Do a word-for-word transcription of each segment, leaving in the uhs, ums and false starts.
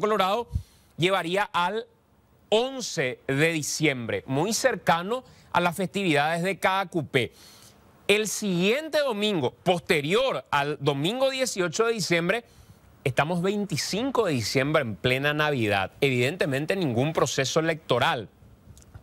Colorado llevaría al once de diciembre, muy cercano a las festividades de Kakué. El siguiente domingo, posterior al domingo dieciocho de diciembre, estamos veinticinco de diciembre en plena Navidad. Evidentemente ningún proceso electoral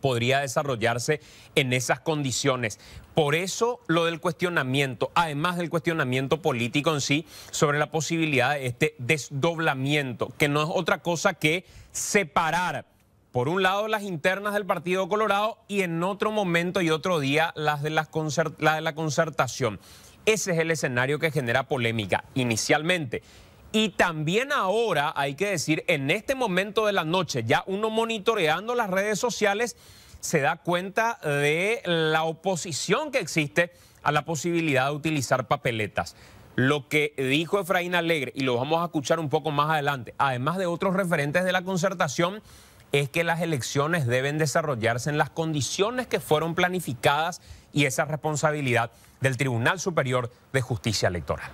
podría desarrollarse en esas condiciones. Por eso lo del cuestionamiento, además del cuestionamiento político en sí, sobre la posibilidad de este desdoblamiento, que no es otra cosa que separar, por un lado, las internas del Partido Colorado y en otro momento y otro día las de, las concert- la de la concertación. Ese es el escenario que genera polémica inicialmente. Y también ahora, hay que decir, en este momento de la noche, ya uno monitoreando las redes sociales, se da cuenta de la oposición que existe a la posibilidad de utilizar papeletas. Lo que dijo Efraín Alegre, y lo vamos a escuchar un poco más adelante, además de otros referentes de la concertación, es que las elecciones deben desarrollarse en las condiciones que fueron planificadas y esa responsabilidad del Tribunal Superior de Justicia Electoral.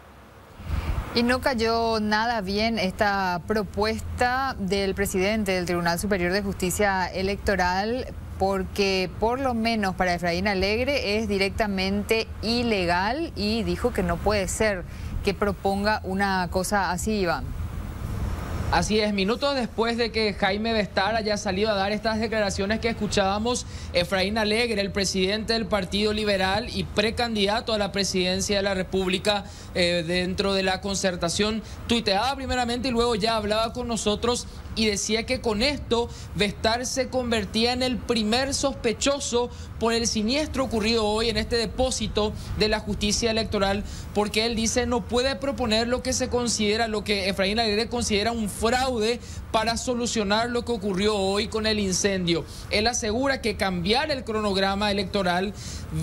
Y no cayó nada bien esta propuesta del presidente del Tribunal Superior de Justicia Electoral, porque por lo menos para Efraín Alegre es directamente ilegal y dijo que no puede ser que proponga una cosa así, Iván. Así es, minutos después de que Jaime Bestard haya salido a dar estas declaraciones que escuchábamos, Efraín Alegre, el presidente del Partido Liberal y precandidato a la presidencia de la República eh, dentro de la concertación, tuiteaba primeramente y luego ya hablaba con nosotros y decía que con esto Bestard se convertía en el primer sospechoso por el siniestro ocurrido hoy en este depósito de la justicia electoral, porque él dice no puede proponer lo que se considera, lo que Efraín Alegre considera un fraude para solucionar lo que ocurrió hoy con el incendio. Él asegura que cambiar el cronograma electoral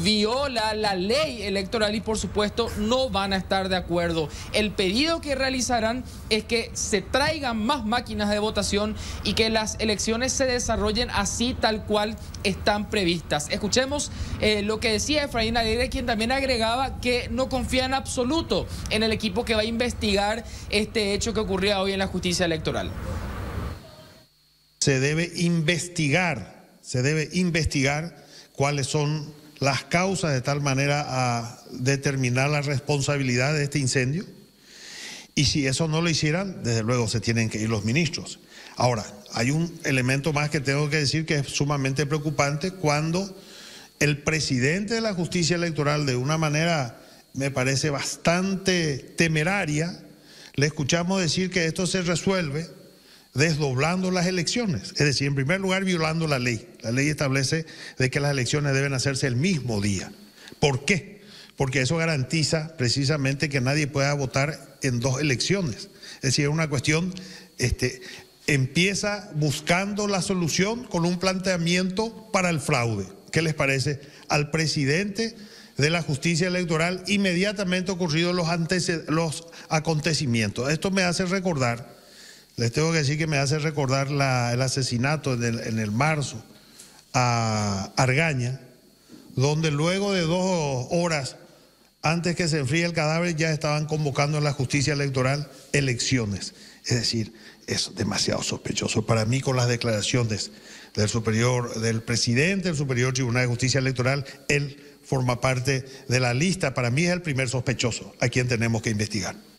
viola la ley electoral y por supuesto no van a estar de acuerdo. El pedido que realizarán es que se traigan más máquinas de votación y que las elecciones se desarrollen así tal cual están previstas. Escuchemos eh, lo que decía Efraín Alegre, quien también agregaba que no confía en absoluto en el equipo que va a investigar este hecho que ocurría hoy en la justicia electoral. Se debe investigar, se debe investigar cuáles son las causas de tal manera a determinar la responsabilidad de este incendio. Y si eso no lo hicieran, desde luego se tienen que ir los ministros. Ahora, hay un elemento más que tengo que decir que es sumamente preocupante cuando el presidente de la justicia electoral, de una manera, me parece, bastante temeraria, le escuchamos decir que esto se resuelve desdoblando las elecciones, es decir, en primer lugar violando la ley. La ley establece de que las elecciones deben hacerse el mismo día. ¿Por qué? Porque eso garantiza precisamente que nadie pueda votar en dos elecciones. Es decir, es una cuestión, este, empieza buscando la solución con un planteamiento para el fraude. ¿Qué les parece? Al presidente de la justicia electoral inmediatamente ocurridos los, los acontecimientos. Esto me hace recordar, les tengo que decir que me hace recordar la, el asesinato en el, en el marzo a Argaña, donde luego de dos horas antes que se enfríe el cadáver ya estaban convocando en la justicia electoral elecciones. Es decir, es demasiado sospechoso. Para mí, con las declaraciones del superior, del presidente del Superior Tribunal de Justicia Electoral, él forma parte de la lista. Para mí es el primer sospechoso a quien tenemos que investigar.